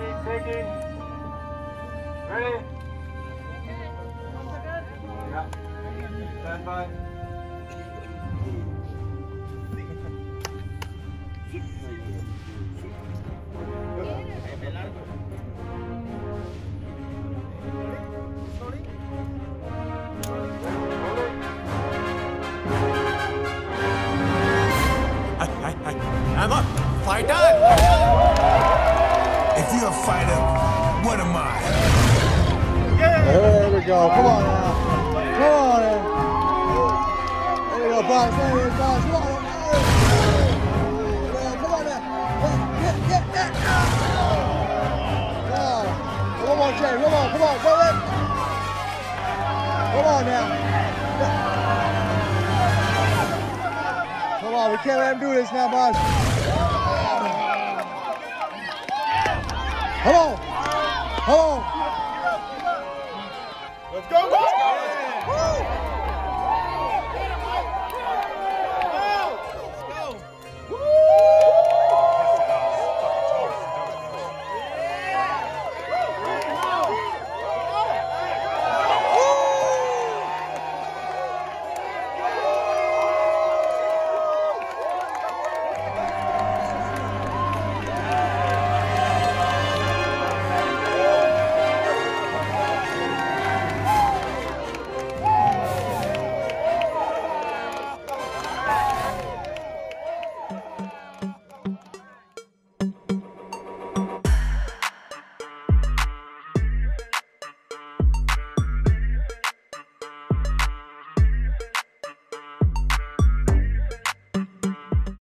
taking. Ready? Yeah. Stand by. I'm a fighter! If you're a fighter, what am I? There we go, come on now. Come on now. There you go, box, there you go, box. Come on now. Come on now. Get. Oh. One more, Jay, one more, come on, go in. Come on now. Come on, we can't let him do this now, boss. Hello! Hello!